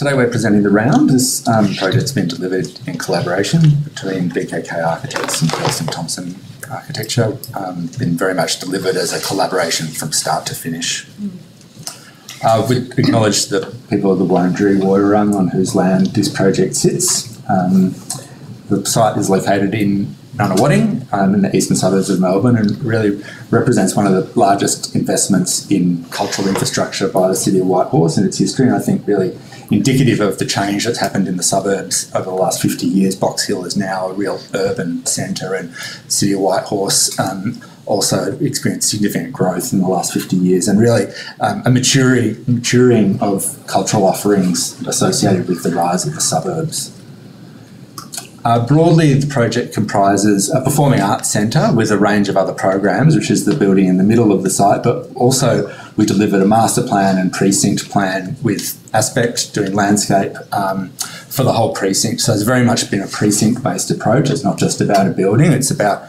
Today we're presenting the round. This project's been delivered in collaboration between BKK Architects and Kerstin Thompson Architecture. Been very much delivered as a collaboration from start to finish. We acknowledge the people of the Wurundjeri Woiwurrung on whose land this project sits. The site is located in Nunawading in the eastern suburbs of Melbourne, and really represents one of the largest investments in cultural infrastructure by the City of Whitehorse in its history, and I think really indicative of the change that's happened in the suburbs over the last 50 years. Box Hill is now a real urban centre, and City of Whitehorse also experienced significant growth in the last 50 years, and really a maturing of cultural offerings associated with the rise of the suburbs. Broadly, the project comprises a performing arts centre with a range of other programs, which is the building in the middle of the site, but also we delivered a master plan and precinct plan with aspect doing landscape for the whole precinct. So it's very much been a precinct-based approach. It's not just about a building, it's about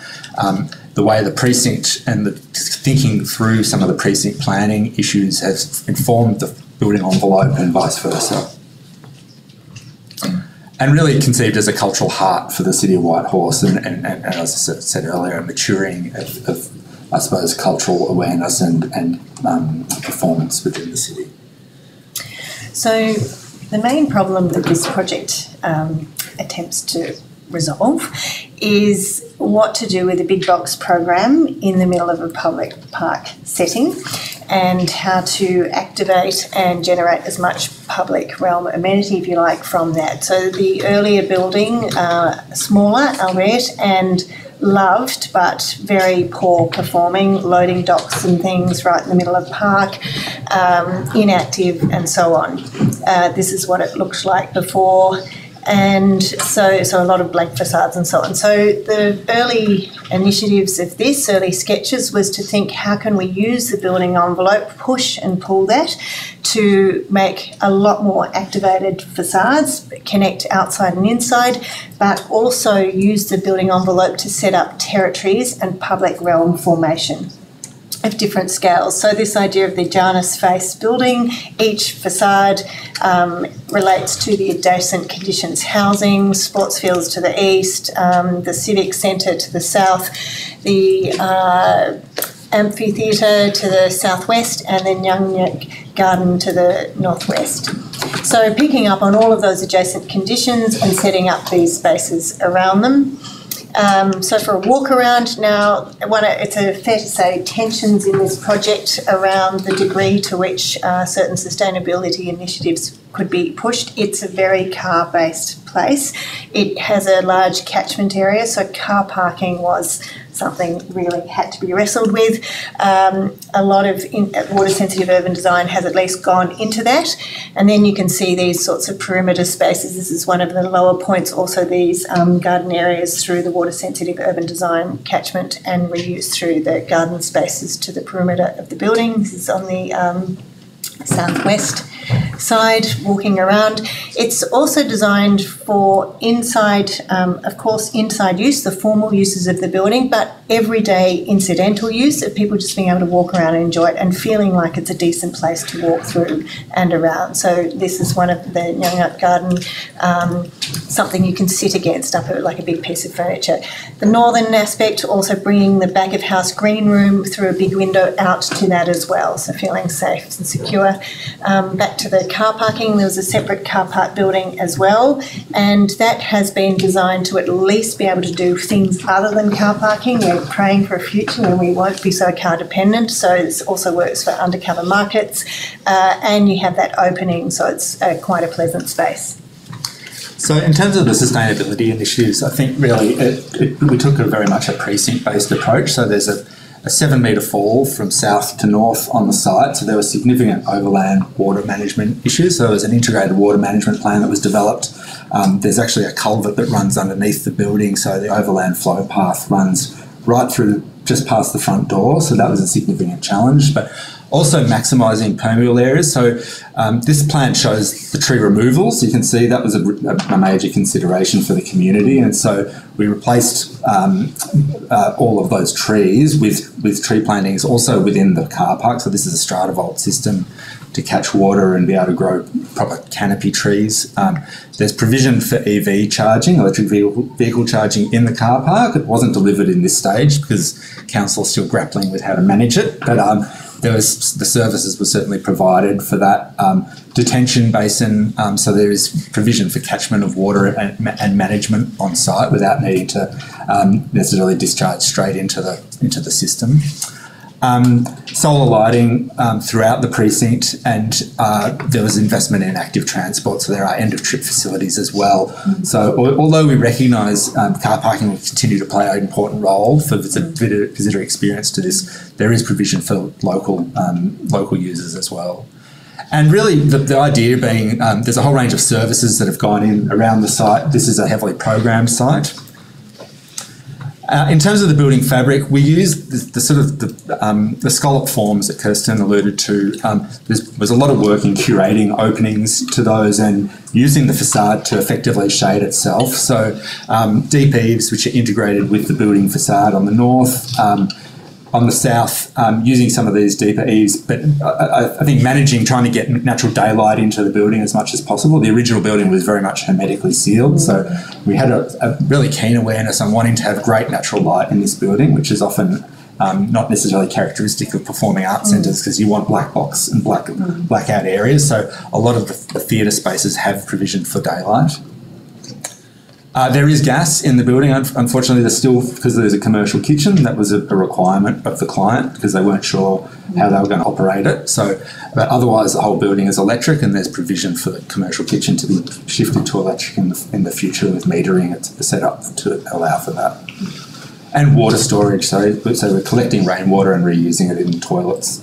the way the precinct and the thinking through some of the precinct planning issues has informed the building envelope and vice versa. And really conceived as a cultural heart for the City of Whitehorse, and as I said earlier, a maturing of I suppose, cultural awareness and performance within the city. So the main problem that this project attempts to resolve is what to do with a big box program in the middle of a public park setting, and how to activate and generate as much public realm amenity, if you like, from that. So the earlier building, smaller, albeit, and loved but very poor performing, loading docks and things right in the middle of the park, inactive and so on. This is what it looked like before. And so a lot of blank facades and so on. So the early initiatives of this, early sketches, was to think, how can we use the building envelope, push and pull that to make a lot more activated facades, connect outside and inside, but also use the building envelope to set up territories and public realm formation of different scales. So this idea of the Janus face building, each facade relates to the adjacent conditions, housing, sports fields to the east, the civic centre to the south, the amphitheatre to the southwest, and then Nyangnuk Garden to the northwest. So picking up on all of those adjacent conditions and setting up these spaces around them. So for a walk around now, it's fair to say tensions in this project around the degree to which certain sustainability initiatives could be pushed. It's a very car-based place. It has a large catchment area, so car parking was something really had to be wrestled with. A lot of water-sensitive urban design has at least gone into that. And then you can see these sorts of perimeter spaces. This is one of the lower points, also these garden areas through the water-sensitive urban design catchment and reuse through the garden spaces to the perimeter of the building. This is on the southwest side, walking around. It's also designed for inside, of course, inside use, the formal uses of the building, but everyday incidental use of people just being able to walk around and enjoy it and feeling like it's a decent place to walk through and around. So this is one of the Youngup Garden, something you can sit against up like a big piece of furniture. The northern aspect, also bringing the back of house green room through a big window out to that as well, so feeling safe and secure. Back to the car parking, there was a separate car park building as well, and that has been designed to at least be able to do things other than car parking. We're praying for a future when we won't be so car dependent, so it also works for undercover markets, and you have that opening, so it's quite a pleasant space. So in terms of the sustainability initiatives, I think really we took very much a precinct-based approach. So there's a 7-metre fall from south to north on the site. So there was significant overland water management issues. So there was an integrated water management plan that was developed. There's actually a culvert that runs underneath the building. So the overland flow path runs right through just past the front door. So that was a significant challenge. But also maximising permeable areas. So this plan shows the tree removals. You can see that was a major consideration for the community, and so we replaced all of those trees with tree plantings also within the car park. So this is a StrataVolt system to catch water and be able to grow proper canopy trees. There's provision for EV charging, electric vehicle charging, in the car park. It wasn't delivered in this stage because council is still grappling with how to manage it, but the services were certainly provided for that. Detention basin, so there is provision for catchment of water and management on site without needing to necessarily discharge straight into the system. Solar lighting throughout the precinct, and there was investment in active transport, so there are end-of-trip facilities as well. Mm-hmm. So although we recognise car parking will continue to play an important role for visitor experience to this, there is provision for local users as well. And really the idea being there's a whole range of services that have gone in around the site. This is a heavily programmed site. In terms of the building fabric, we use the scallop forms that Kerstin alluded to. There was a lot of work in curating openings to those and using the facade to effectively shade itself. So deep eaves, which are integrated with the building facade on the north, on the south, using some of these deeper eaves, but I think trying to get natural daylight into the building as much as possible. The original building was very much hermetically sealed, so we had a really keen awareness on wanting to have great natural light in this building, which is often not necessarily characteristic of performing arts centres, because you want black box and blackout areas. So a lot of the theatre spaces have provision for daylight. There is gas in the building. Unfortunately, there's still, because there's a commercial kitchen, that was a requirement of the client because they weren't sure how they were going to operate it. So, but otherwise, the whole building is electric, and there's provision for the commercial kitchen to be shifted to electric in the future with metering set up to allow for that. And water storage, so we're collecting rainwater and reusing it in toilets.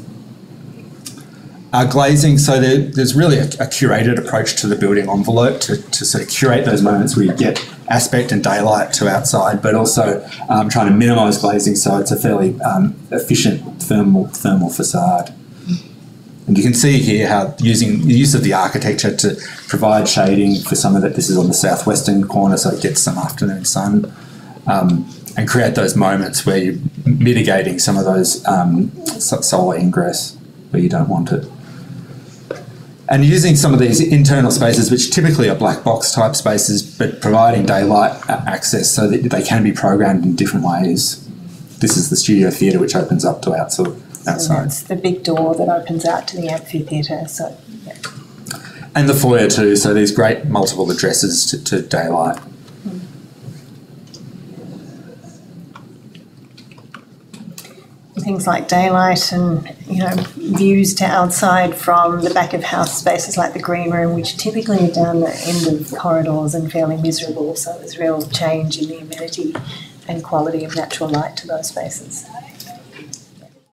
Glazing, so there's really a curated approach to the building envelope to sort of curate those moments where you get aspect and daylight to outside, but also trying to minimise glazing, so it's a fairly efficient thermal facade. And you can see here how the use of the architecture to provide shading for some of it. This is on the southwestern corner, so it gets some afternoon sun, and create those moments where you're mitigating some of those solar ingress where you don't want it. And using some of these internal spaces, which typically are black box type spaces, but providing daylight access so that they can be programmed in different ways. This is the studio theatre, which opens up to outside. It's the big door that opens out to the amphitheatre. So, yeah. And the foyer too, so these great multiple addresses to daylight. Things like daylight and, views to outside from the back of house spaces like the green room, which typically are down the end of corridors and fairly miserable. So there's real change in the amenity and quality of natural light to those spaces.